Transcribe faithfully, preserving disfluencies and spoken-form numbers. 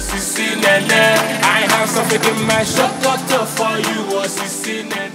oh, sissy, nene. I have something in my shot, doctor, for you, oh, sissy, nene.